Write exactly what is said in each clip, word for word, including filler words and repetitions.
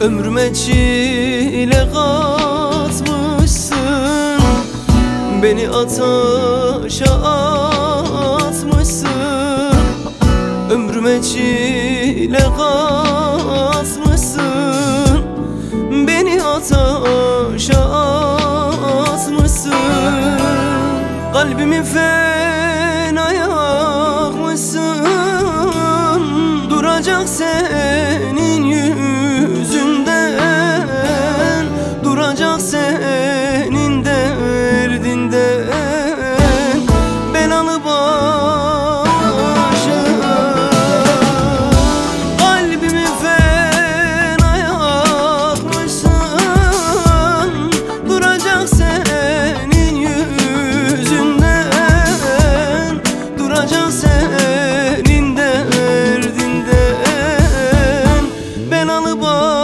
Ömrüme çile katmışsın, beni ateşe atmışsın. Ömrüme çile katmışsın, beni ateşe atmışsın. Kalbimi fena yakmışsın, duracak senin yüzün. Senin derdinden belalı başım, kalbimi fena yakmışsın, duracak senin yüzünden, duracak senin derdinden belalı başım.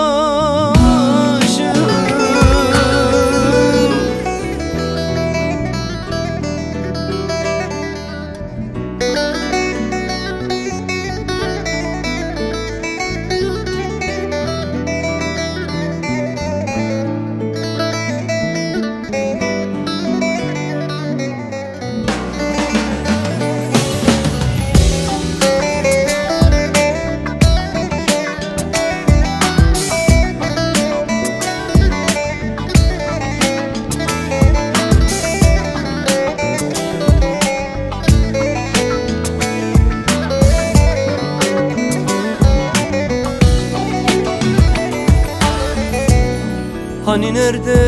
Hani nerede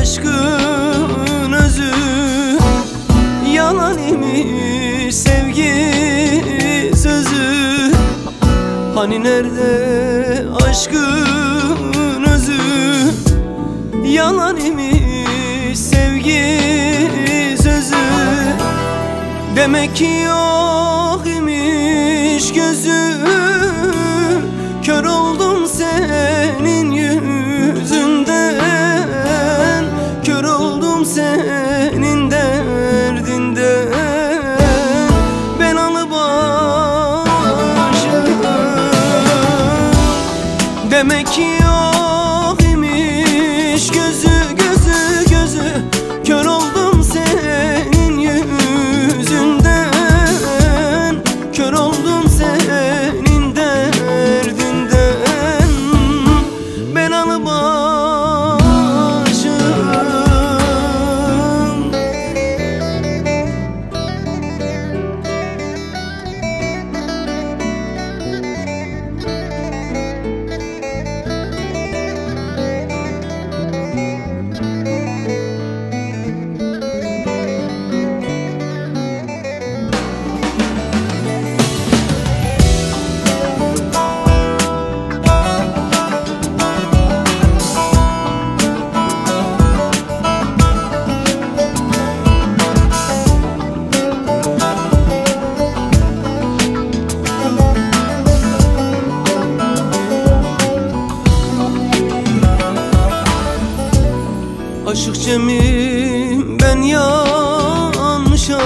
aşkın özü, yalan imiş sevgi sözü. Hani nerede aşkın özü, yalan imiş sevgi sözü. Demek ki yok imiş gözü, kör oldum senin yüzünden, kör oldum senin derdinden, belalı başım. Demek ki yok imiş gözü, gözü, gözü, kör oldum senin yüzünden, kör oldum senin. Aşık Cemil, ben yanmışam,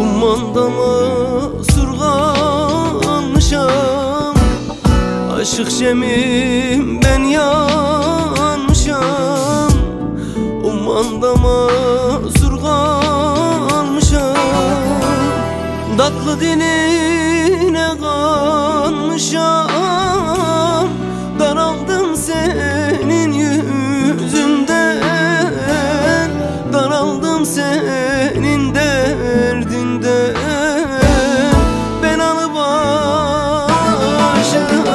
ummanda mahsur kalmışam. Aşık Cemil, ben yanmışam, ummanda mahsur kalmışam. Tatlı diline kanmışam, daraldım senin yüzünden, daraldım senin derdinden, belalı başım. aşık.